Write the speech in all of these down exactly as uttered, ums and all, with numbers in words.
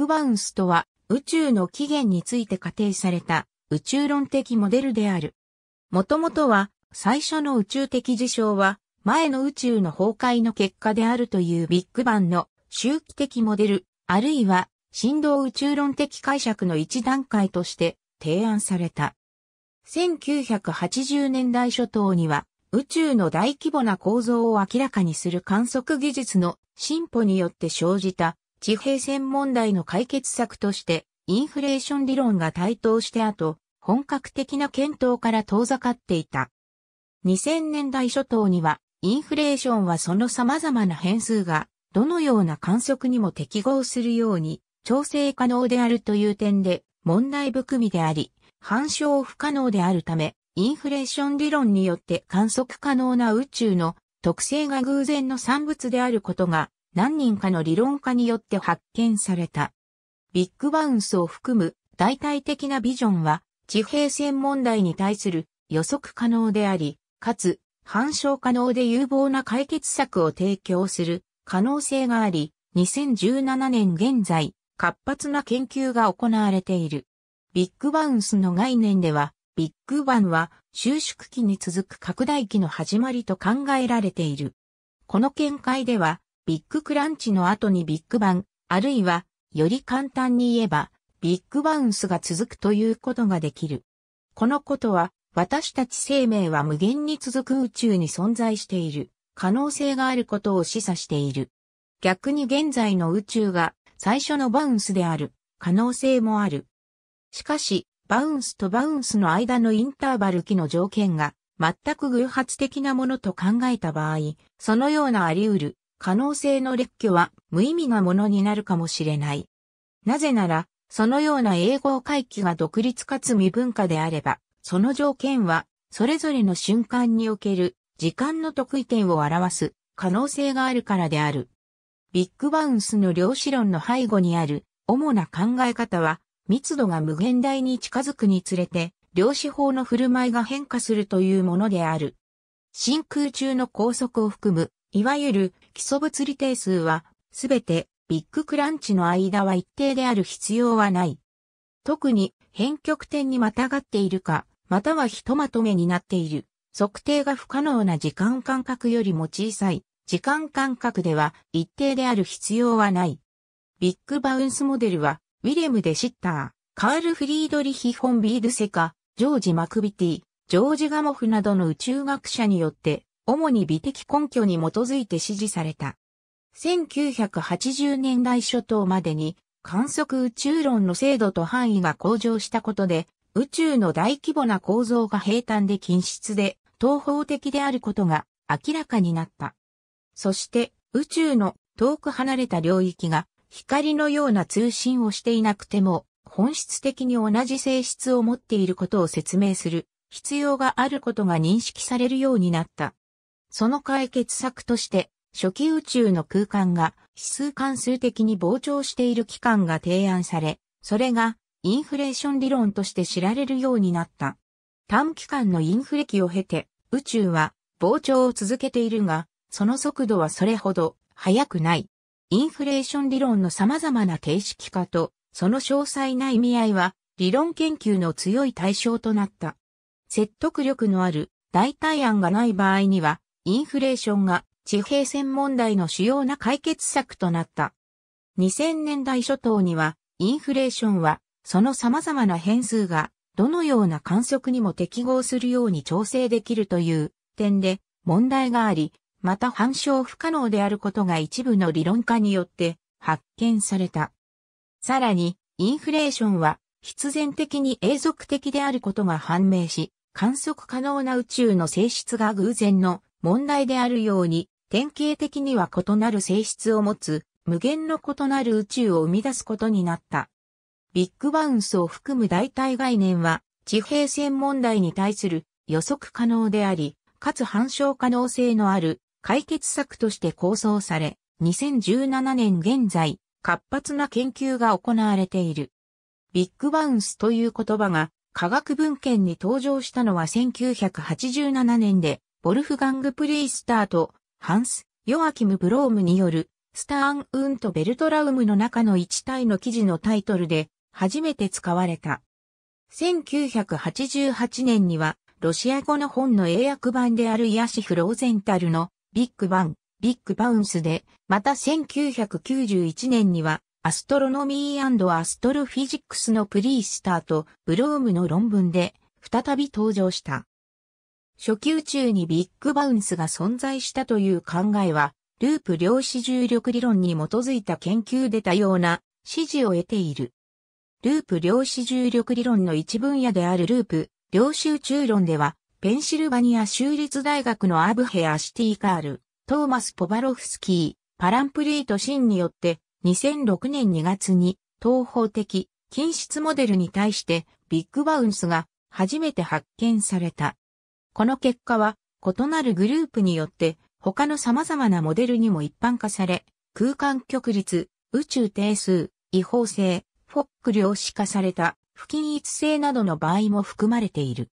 クバウンスとは宇宙の起源について仮定された宇宙論的モデルである。もともとは最初の宇宙的事象は前の宇宙の崩壊の結果であるというビッグバンの周期的モデルあるいは振動宇宙論的解釈の一段階として提案された。せんきゅうひゃくはちじゅうねんだい初頭には宇宙の大規模な構造を明らかにする観測技術の進歩によって生じた地平線問題の解決策としてインフレーション理論が台頭して後、本格的な検討から遠ざかっていた。にせんねんだい初頭にはインフレーションはその様々な変数がどのような観測にも適合するように調整可能であるという点で問題含みであり、反証不可能であるため、インフレーション理論によって観測可能な宇宙の特性が偶然の産物であることが何人かの理論家によって発見された。ビッグバウンスを含む大体的なビジョンは地平線問題に対する予測可能であり、かつ反証可能で有望な解決策を提供する可能性があり、にせんじゅうななねん現在活発な研究が行われている。ビッグバウンスの概念では、ビッグバンは収縮期に続く拡大期の始まりと考えられている。この見解では、ビッグクランチの後にビッグバン、あるいは、より簡単に言えば、ビッグバウンスが続くということができる。このことは、私たち生命は無限に続く宇宙に存在している、可能性があることを示唆している。逆に現在の宇宙が最初のバウンスである、可能性もある。しかし、バウンスとバウンスの間のインターバル期の条件が全く偶発的なものと考えた場合、そのようなあり得る可能性の列挙は無意味なものになるかもしれない。なぜなら、そのような英語回帰が独立かつ未分化であれば、その条件はそれぞれの瞬間における時間の特異点を表す可能性があるからである。ビッグバウンスの量子論の背後にある主な考え方は、密度が無限大に近づくにつれて、量子法の振る舞いが変化するというものである。真空中の拘束を含む、いわゆる基礎物理定数は、すべてビッグクランチの間は一定である必要はない。特に変極点にまたがっているか、またはひとまとめになっている、測定が不可能な時間間隔よりも小さい、時間間隔では一定である必要はない。ビッグバウンスモデルは、ウィレム・デ・シッター、カール・フリードリヒ・フォン・ビールセカ、ジョージ・マクビティ、ジョージ・ガモフなどの宇宙学者によって、主に美的根拠に基づいて支持された。せんきゅうひゃくはちじゅうねんだい初頭までに、観測宇宙論の精度と範囲が向上したことで、宇宙の大規模な構造が平坦で均質で、統合的であることが明らかになった。そして、宇宙の遠く離れた領域が、光のような通信をしていなくても本質的に同じ性質を持っていることを説明する必要があることが認識されるようになった。その解決策として初期宇宙の空間が指数関数的に膨張している期間が提案され、それがインフレーション理論として知られるようになった。短期間のインフレ期を経て宇宙は膨張を続けているが、その速度はそれほど速くない。インフレーション理論の様々な形式化と、その詳細な意味合いは、理論研究の強い対象となった。説得力のある代替案がない場合には、インフレーションが地平線問題の主要な解決策となった。にせんねんだい初頭には、インフレーションは、その様々な変数が、どのような観測にも適合するように調整できるという点で問題があり、また反証不可能であることが一部の理論家によって発見された。さらに、インフレーションは必然的に永続的であることが判明し、観測可能な宇宙の性質が偶然の問題であるように、典型的には異なる性質を持つ無限の異なる宇宙を生み出すことになった。ビッグバウンスを含む代替概念は、地平線問題に対する予測可能であり、かつ反証可能性のある解決策として構想され、にせんじゅうななねん現在、活発な研究が行われている。ビッグバウンスという言葉が科学文献に登場したのはせんきゅうひゃくはちじゅうななねんで、ボルフガング・プリースターとハンス・ヨアキム・ブロームによるスターンウンとベルトラウムの中の一体の記事のタイトルで初めて使われた。せんきゅうひゃくはちじゅうはちねんにはロシア語の本の英訳版であるヤシフ・ローゼンタルのビッグバン、ビッグバウンスで、またせんきゅうひゃくきゅうじゅういちねんにはアストロノミー&アストロフィジックスのプリースターとブロームの論文で再び登場した。初期宇宙にビッグバウンスが存在したという考えは、ループ量子重力理論に基づいた研究で多様な支持を得ている。ループ量子重力理論の一分野であるループ量子宇宙論では、ペンシルバニア州立大学のアブヘア・シティカール、トーマス・ポバロフスキー、パランプリート・シンによって、にせんろくねんにがつに、東方的近質モデルに対して、ビッグバウンスが初めて発見された。この結果は、異なるグループによって、他の様々なモデルにも一般化され、空間極律、宇宙定数、異方性、フォック量子化された、不均一性などの場合も含まれている。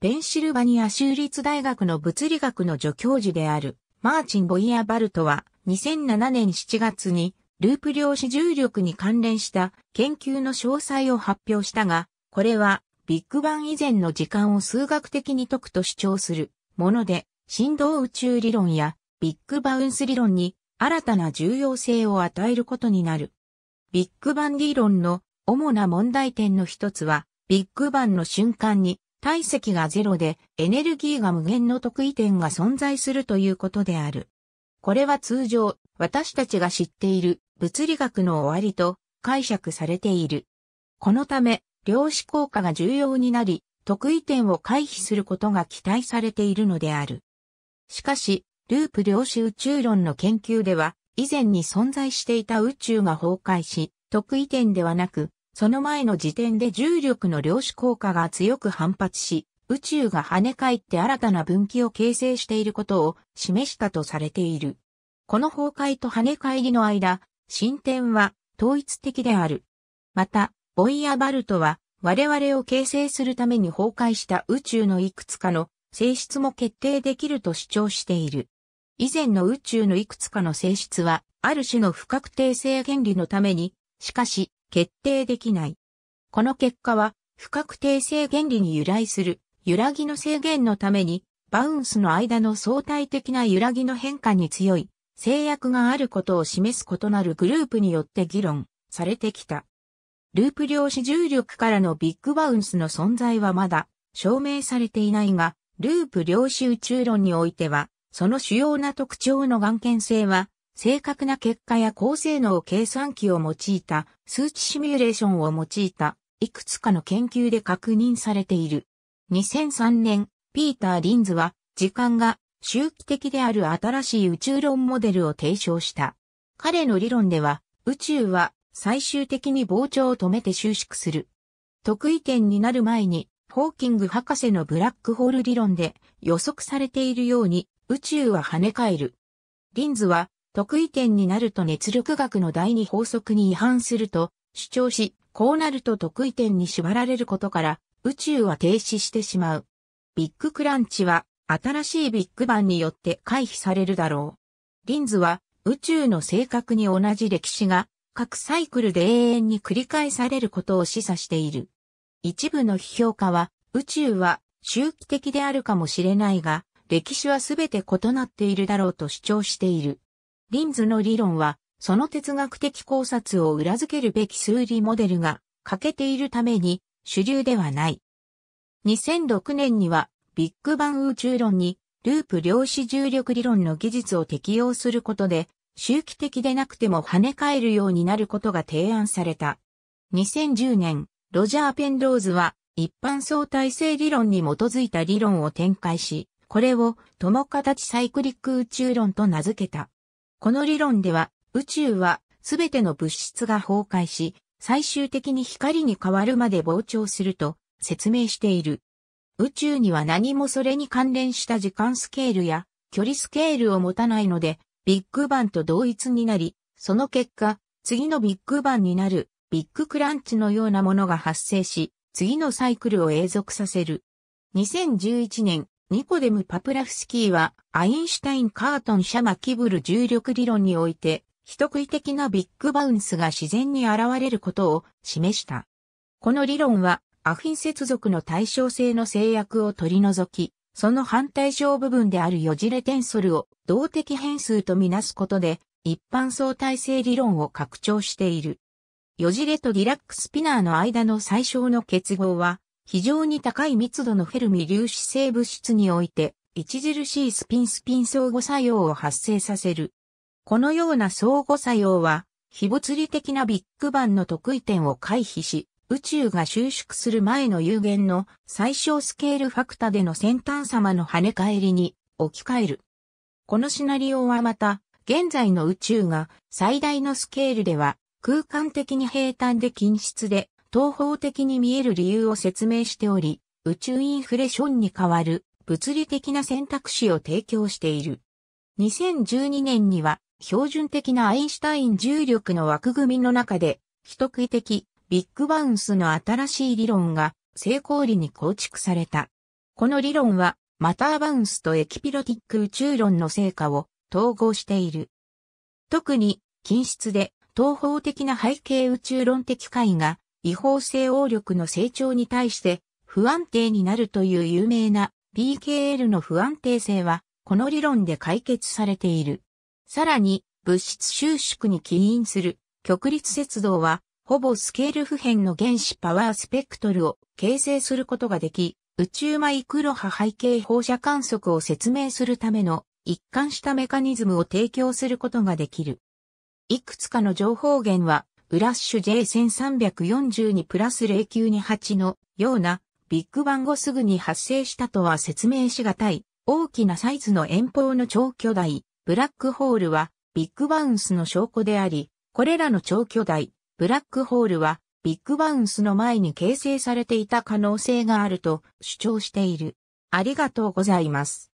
ペンシルバニア州立大学の物理学の助教授である、マーチン・ボイヤーバルトは、にせんななねんしちがつに、ループ量子重力に関連した研究の詳細を発表したが、これは、ビッグバン以前の時間を数学的に解くと主張するもので、振動宇宙理論やビッグバウンス理論に新たな重要性を与えることになる。ビッグバン理論の主な問題点の一つは、ビッグバンの瞬間に体積がゼロでエネルギーが無限の特異点が存在するということである。これは通常私たちが知っている物理学の終わりと解釈されている。このため、量子効果が重要になり、特異点を回避することが期待されているのである。しかし、ループ量子宇宙論の研究では、以前に存在していた宇宙が崩壊し、特異点ではなく、その前の時点で重力の量子効果が強く反発し、宇宙が跳ね返って新たな分岐を形成していることを示したとされている。この崩壊と跳ね返りの間、進展は統一的である。また、ボイヤーバルトは、我々を形成するために崩壊した宇宙のいくつかの性質も決定できると主張している。以前の宇宙のいくつかの性質は、ある種の不確定性原理のために、しかし、決定できない。この結果は、不確定性原理に由来する、揺らぎの制限のために、バウンスの間の相対的な揺らぎの変化に強い、制約があることを示す異なるグループによって議論されてきた。ループ量子重力からのビッグバウンスの存在はまだ証明されていないが、ループ量子宇宙論においては、その主要な特徴の眼見性は、正確な結果や高性能計算機を用いた数値シミュレーションを用いたいくつかの研究で確認されている。にせんさんねん、ピーター・リンズは、時間が周期的である新しい宇宙論モデルを提唱した。彼の理論では、宇宙は、最終的に膨張を止めて収縮する。特異点になる前に、ホーキング博士のブラックホール理論で予測されているように、宇宙は跳ね返る。リンズは、特異点になると熱力学の第二法則に違反すると主張し、こうなると特異点に縛られることから、宇宙は停止してしまう。ビッグクランチは、新しいビッグバンによって回避されるだろう。リンズは、宇宙の正確に同じ歴史が、各サイクルで永遠に繰り返されることを示唆している。一部の批評家は、宇宙は周期的であるかもしれないが、歴史はすべて異なっているだろうと主張している。リンズの理論は、その哲学的考察を裏付けるべき数理モデルが欠けているために主流ではない。にせんろくねんには、ビッグバン宇宙論にループ量子重力理論の技術を適用することで、周期的でなくても跳ね返るようになることが提案された。にせんじゅうねん、ロジャー・ペンローズは一般相対性理論に基づいた理論を展開し、これを共形サイクリック宇宙論と名付けた。この理論では、宇宙はすべての物質が崩壊し、最終的に光に変わるまで膨張すると説明している。宇宙には何もそれに関連した時間スケールや距離スケールを持たないので、ビッグバンと同一になり、その結果、次のビッグバンになる、ビッグクランチのようなものが発生し、次のサイクルを永続させる。にせんじゅういちねん、ニコデム・パプラフスキーは、アインシュタイン・カートン・シャマ・キブル重力理論において、人食い的なビッグバウンスが自然に現れることを示した。この理論はアフィン接続の対称性の制約を取り除き、その反対称部分であるよじれテンソルを動的変数とみなすことで一般相対性理論を拡張している。よじれとディラックスピナーの間の最小の結合は非常に高い密度のフェルミ粒子性物質において著しいスピンスピン相互作用を発生させる。このような相互作用は非物理的なビッグバンの特異点を回避し、宇宙が収縮する前の有限の最小スケールファクタでの先端様の跳ね返りに置き換える。このシナリオはまた、現在の宇宙が最大のスケールでは空間的に平坦で均質で東方的に見える理由を説明しており、宇宙インフレションに代わる物理的な選択肢を提供している。にせんじゅうにねんには標準的なアインシュタイン重力の枠組みの中で人食い的ビッグバウンスの新しい理論が成功裏に構築された。この理論はマターバウンスとエキピロティック宇宙論の成果を統合している。特に均質で東方的な背景宇宙論的解が異方性応力の成長に対して不安定になるという有名な ビーケーエル の不安定性はこの理論で解決されている。さらに物質収縮に起因する極律節動はほぼスケール不変の原子パワースペクトルを形成することができ、宇宙マイクロ波背景放射観測を説明するための一貫したメカニズムを提供することができる。いくつかの情報源は、ウラッシュ ジェイせんさんびゃくよんじゅうに ゼロきゅうにはち のようなビッグバン後すぐに発生したとは説明しがたい、大きなサイズの遠方の超巨大、ブラックホールはビッグバウンスの証拠であり、これらの超巨大、ブラックホールはビッグバウンスの前に形成されていた可能性があると主張している。ありがとうございます。